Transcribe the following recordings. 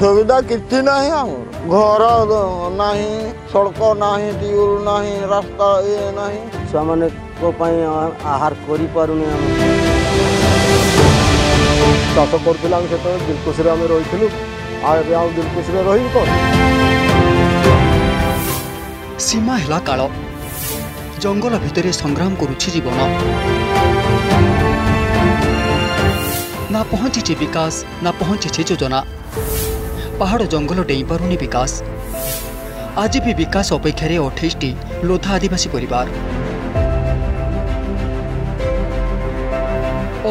सुविधा कितनी ना है, घर ना ही, सड़क ना ही, ट्यूल ना ही, रास्ता ये ना ही, सामान्य को पाई आहार करी पारुने हम चाष करथिला सेतो दिलकुशरे आमे रहिथिलु आ एबे आउ दिलकुशरे रहिबु तो सीमा हला कालो जंगल भितरे संग्राम करुछि जीवन ना पहुँची विकास ना पहुँची योजना पहाड़ जंगल डेई पारुनी विकास आज भी विकास अपेक्षार 28 लोधा आदिवासी परिवार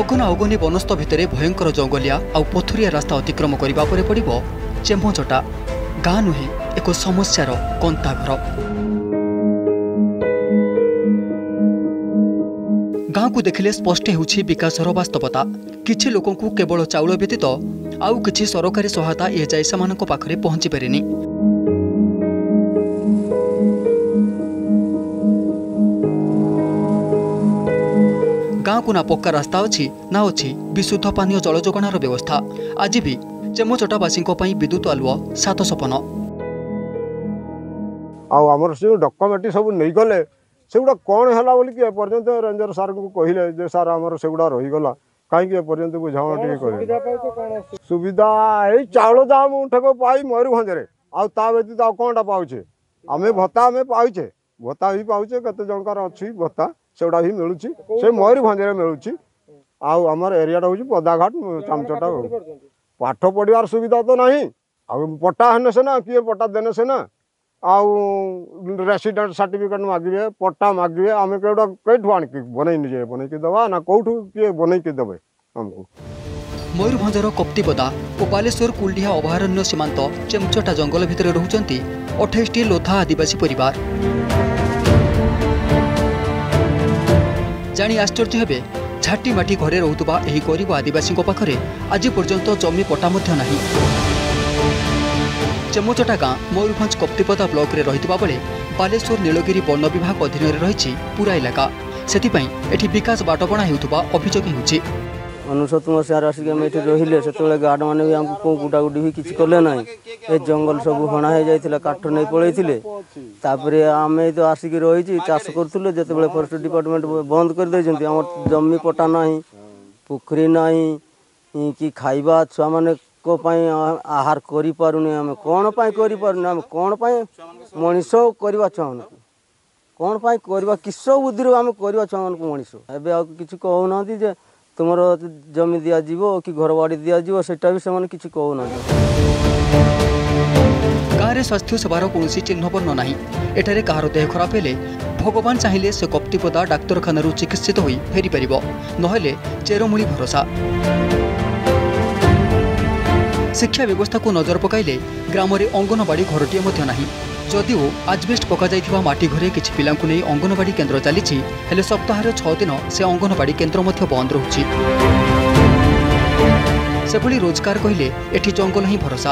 अगना अगनी वनस्थ भितर भयंकर जंगलिया आ पथुरिया रास्ता अतिक्रम करने पर पड़ो चेमचटा गाँ नुहे एक समस्यार कंताघर गाँव को देखिले स्पष्ट होउछि विकासर वास्तवता किछि लोक को केवल चाउल व्यतीत आउ किछि सरकारी सहायता ए जाय सामानक पाखरे पहुँची पारेनी। गाँव को ना पक्का रास्ता अछि ना अछि विशुद्ध पानी जल जोगानर व्यवस्था। आज भी चेमचटावासीक पई विद्युत आलुओ सात सपन आउ हमर से डॉक्यूमेंट सब नै गले सेगुड़ा कौन है बोल कि एपर्यंत रेंजर सार को कहले जे सार आमर सेगुड़ा रहीगला कहीं एपर्यंत बुझाणा टे सुविधा ए चाउल दाम उठक पाई मयूरभंज रे आ व्यतीत आ कौनटा पाचे आम भत्ता आम पाचे भत्ता भी पाचे कते जनकर अच्छी भत्ता सेगुड़ा भी मिलूँ से मयूरभंज रे मिलूँ आमर एरिया हूँ पदाघाट चेमचटा पाठ पढ़ार सुविधा तो ना आ पट्टा हेने सेना किए पट्टा देने सेना आउ रेसीडेट सर्टिफिकेट मागे पट्टा मागे आम कौटा कई बनजे बनईक दवा ना कौटू किए बनईक देवे हमको। मयूरभंजर कप्तिपदा और बालेश्वर कुलडिहा अभयारण्य सीमांत चेमचटा जंगल भितर रुचंती 28 लोधा आदिवासी परिवार। जानी आश्चर्य हेबे झाटीमाटी घरे रहुतबा एही गरीब आदिवासी पाखरे आज पर्यंत जमी पट्टा मध्य नाही। चेमचटा गाँ मयूरभंज कप्तिपदा ब्लॉक रे रहितबा बेले बालेश्वर नीलगिरी वन विभाग अधीन रही पूरा इलाका सेथिपई एठी विकास बाटबणा हेउतबा अभियोग हेउछि। 99 मसीहार आसिक हम एठी रहिले सेतबेले गार्ड माने हमकु को गुटा गुडी भी किछ करले नाही। ए जंगल सब हणा हे जायथिला काठ नै पळैथिले तापरे आमे तो आसिक रहिछि चाष करथुले जेतेबेले फॉरेस्ट डिपार्टमेंट बंद कर दैजंती हमर जम्मी पटा नाही पोखरी नाही कि खाइबा छुआ माने को पाई आहार करी पारुने हम कोन पाई करी पारुने हम कोन पाई मनिसो करबा चाहन कोन पाई करबा किसो बुद्धिरो हम करबा चाहन को मनिसो एबे आ किछु कहौ नथि जे तुमरो जमी दिया जीवो कि घरवाड़ी दिया जीवो सेटा भी समान किछु कहौ नथि। गारे स्वास्थ्य सेवारो कोनोसी चिन्ह बन्न नाही। एठारे काहारो देह खराब हेले भगवान चाहिले से कप्तिपदा डाक्तरखानारु चिकित्सित होई फेरी परिबो नहेले चेरोमुली भरोसा। शिक्षा व्यवस्था को नजर पकाइले ग्राम रे अंगनवाड़ी घरटीए मध्य नाही। जदिओ आजबेस्ट पका जाइथिबा माटी घरे किछि पिलांकु नै अंगनवाड़ी केन्द्र चलीछि हेले सप्ताहर 6 दिन से अंगनवाड़ी केन्द्र मध्य बंद रहुछि। सेभली रोजगार कहिले एठी जंगल ही भरोसा।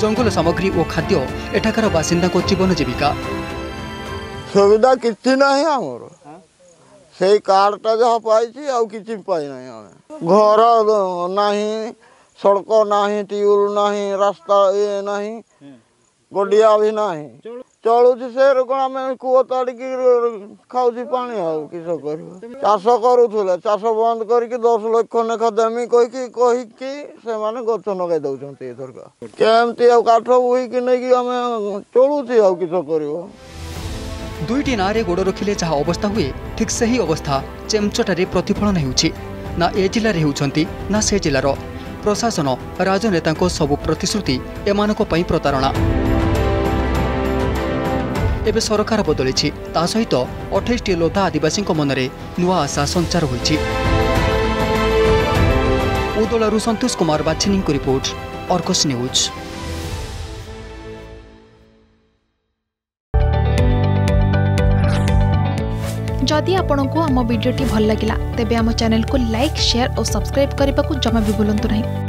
जंगल सामग्री और खाद्य एठाकार बासिंदा को जीवन जीविका सुविधा किछि नाही। हमर सेई कार्डटा जहा पाइछि आ किछि पाइ नाही। हम घर नाही, सड़क नाही, ट्यूल नाही, रास्ता ये नाही, गडिया भी नाही, चलुची से कूह ताड़ी खाऊसी पानी आउ किस कर चाष करूले चाष बंद करके 10 लाख लेखा देमी कहीकि से गच लगे दौरान केमती आठ बोईक नहीं आम चलुची आउ किस कर दुईटी ना गोड़ रखिले जहाँ अवस्था हुए ठीक से ही अवस्था चेमचटारे प्रतिफलन होउछि ना ए जिले होउछंती ना से जिलार प्रशासन राजनेता सबु प्रतिश्रुति एमानक पई प्रतारणा। एबे सरकार बदलिछि ता सहित 28 लोधा आदिवासी मनरे नुआ आशा संचार होइछि। उदलारु संतोष कुमार बाछिनी की रिपोर्ट आर्गस न्यूज। जदि आपंक आम भिड्टे भल लगा तेब आम चैनल को लाइक, शेयर और सब्सक्राइब करने को जमा भी भूलु नहीं।